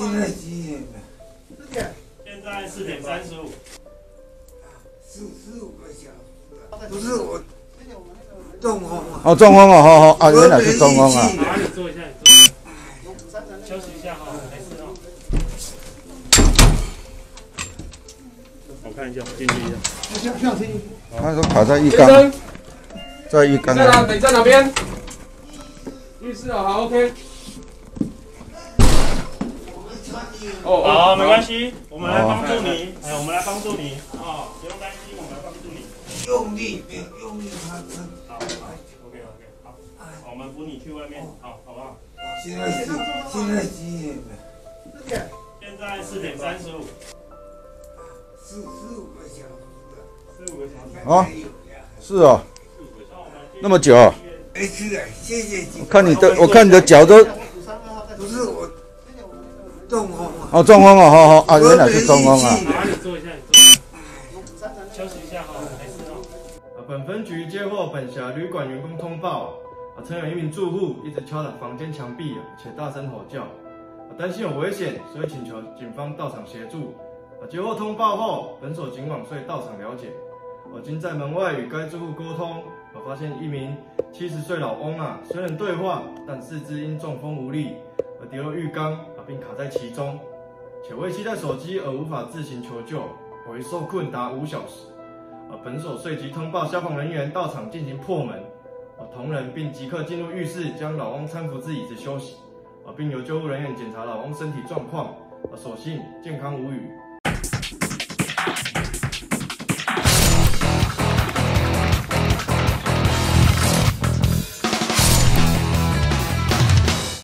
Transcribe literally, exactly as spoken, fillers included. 现在几点了？四点。现在四点三十五。四十五个小时。不是我。中风了。哦，中风了，好好啊，原来是中风啊。哪里坐一下？休息一下哈，没事哦。我看一下，进去一下。向向前。他说卡在浴缸。在浴缸。在哪？你在哪边？浴室啊，好 ，OK。 哦，好，没关系，我们来帮助你，哎，我们来帮助你，哦，不用担心，我们来帮助你。用力，别用力，他真好 ，OK OK， 好，我们扶你去外面，好，好不好？现在现在几点了？四点。现在四点三十五。四四五个小时。四五个小时。啊？是哦。那么久？没事的，谢谢。我看你的，我看你的脚都。不是我。 中风了！哦，中风了，好好啊，原来是中风啊。哪里坐一下？休息一下哈，没事哦。啊，本分局接获本辖旅馆员工通报，啊，曾有一名住户一直敲打房间墙壁，且大声吼叫，啊，担心有危险，所以请求警方到场协助。啊，接获通报后，本所警网遂到场了解，我经在门外与该住户沟通，我发现一名七十岁老翁啊，虽能对话，但四肢因中风无力而跌落浴缸。 并卡在其中，且为携带手机而无法自行求救，为受困达五小时。啊，本所随即通报消防人员到场进行破门，啊，同仁并即刻进入浴室将老翁搀扶至椅子休息，啊，并由救护人员检查老翁身体状况，啊，所幸健康无虞。